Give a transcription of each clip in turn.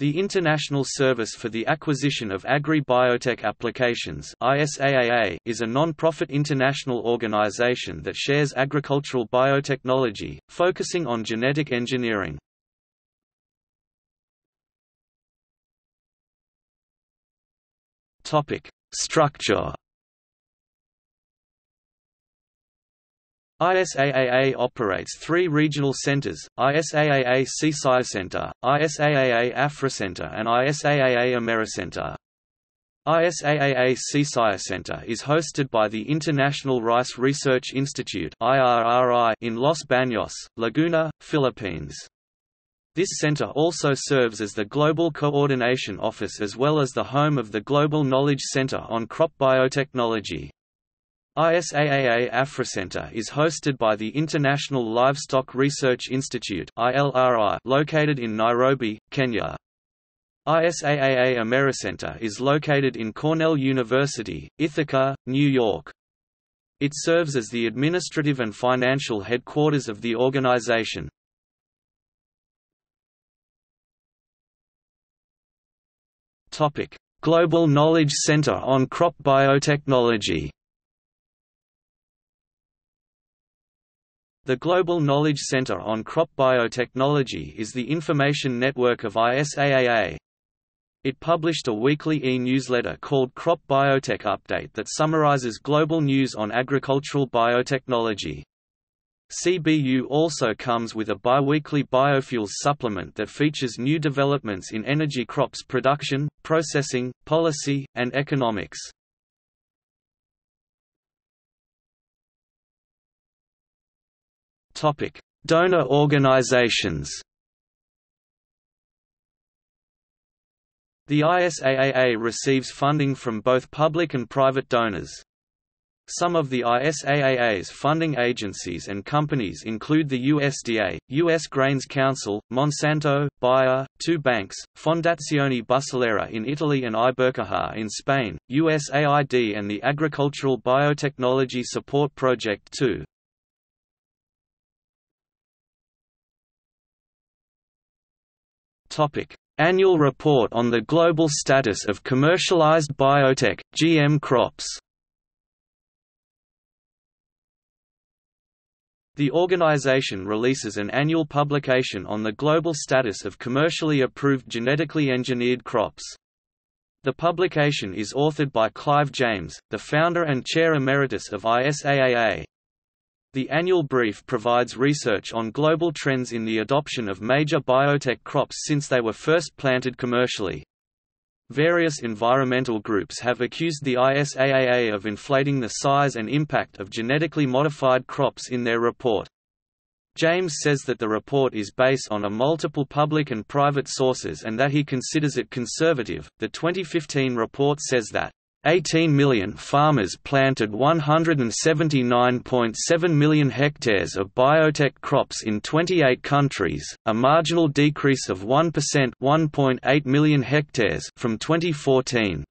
The International Service for the Acquisition of Agri-biotech Applications (ISAAA) is a non-profit international organization that shares agricultural biotechnology, focusing on genetic engineering. Topic: Structure. ISAAA operates three regional centers, ISAAA Seaside Center, ISAAA AfriCenter and ISAAA AmeriCenter. ISAAA Seaside Center is hosted by the International Rice Research Institute (IRRI) in Los Baños, Laguna, Philippines. This center also serves as the Global Coordination Office as well as the home of the Global Knowledge Center on Crop Biotechnology. ISAAA AfriCenter is hosted by the International Livestock Research Institute (ILRI) located in Nairobi, Kenya. ISAAA AmeriCenter is located in Cornell University, Ithaca, New York. It serves as the administrative and financial headquarters of the organization. Topic: Global Knowledge Center on Crop Biotechnology. The Global Knowledge Center on Crop Biotechnology is the information network of ISAAA. It published a weekly e-newsletter called Crop Biotech Update that summarizes global news on agricultural biotechnology. CBU also comes with a biweekly biofuels supplement that features new developments in energy crops production, processing, policy, and economics. Donor organizations. The ISAAA receives funding from both public and private donors. Some of the ISAAA's funding agencies and companies include the USDA, U.S. Grains Council, Monsanto, Bayer, two banks, Fondazione Bussolera in Italy and Ibercaja in Spain, USAID and the Agricultural Biotechnology Support Project II. Annual report on the global status of commercialized biotech, GM crops. The organization releases an annual publication on the global status of commercially approved genetically engineered crops. The publication is authored by Clive James, the founder and chair emeritus of ISAAA. The annual brief provides research on global trends in the adoption of major biotech crops since they were first planted commercially. Various environmental groups have accused the ISAAA of inflating the size and impact of genetically modified crops in their report. James says that the report is based on multiple public and private sources and that he considers it conservative. The 2015 report says that 18 million farmers planted 179.7 million hectares of biotech crops in 28 countries, a marginal decrease of 1% 1.8 million hectares from 2014.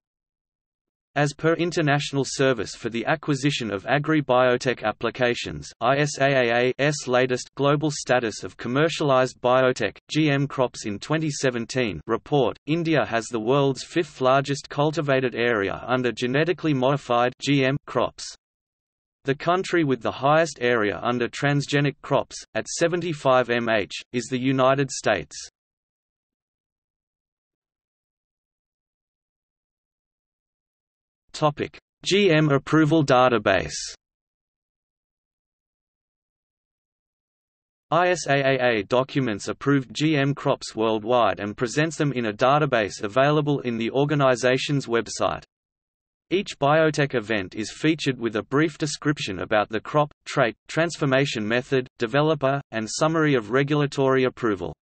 As per International Service for the Acquisition of Agri-biotech Applications (ISAAA's) latest Global Status of Commercialized Biotech, GM Crops in 2017 report, India has the world's fifth largest cultivated area under genetically modified (GM) crops. The country with the highest area under transgenic crops, at 75 mh, is the United States. GM Approval Database. ISAAA documents approved GM crops worldwide and presents them in a database available in the organization's website. Each biotech event is featured with a brief description about the crop, trait, transformation method, developer, and summary of regulatory approval.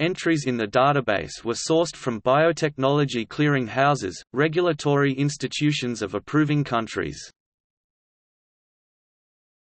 Entries in the database were sourced from biotechnology clearing houses, regulatory institutions of approving countries.